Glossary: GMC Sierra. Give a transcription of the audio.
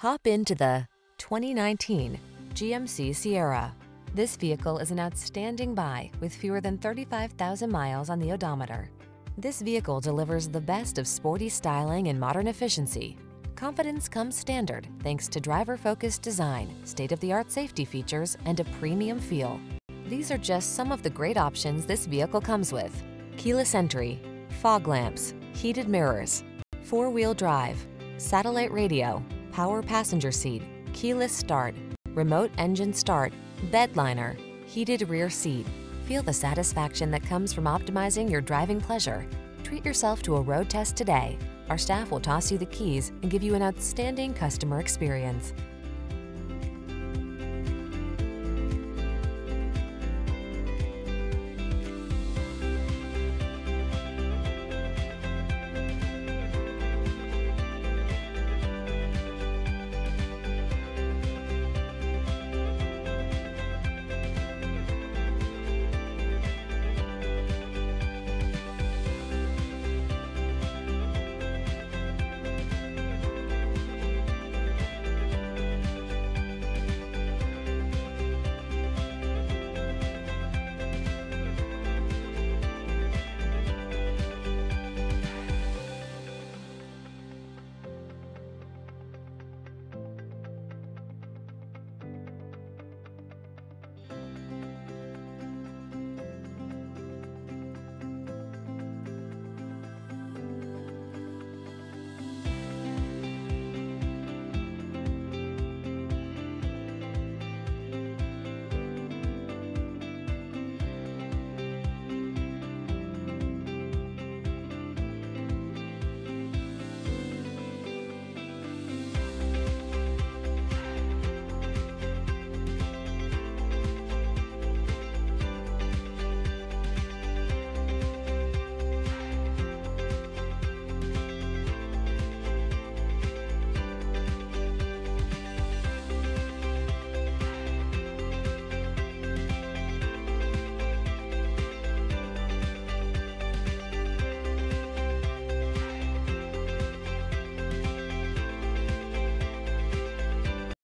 Hop into the 2019 GMC Sierra. This vehicle is an outstanding buy with fewer than 35,000 miles on the odometer. This vehicle delivers the best of sporty styling and modern efficiency. Confidence comes standard thanks to driver-focused design, state-of-the-art safety features, and a premium feel. These are just some of the great options this vehicle comes with: keyless entry, fog lamps, heated mirrors, four-wheel drive, satellite radio, power passenger seat, keyless start, remote engine start, bed liner, heated rear seat. Feel the satisfaction that comes from optimizing your driving pleasure. Treat yourself to a road test today. Our staff will toss you the keys and give you an outstanding customer experience.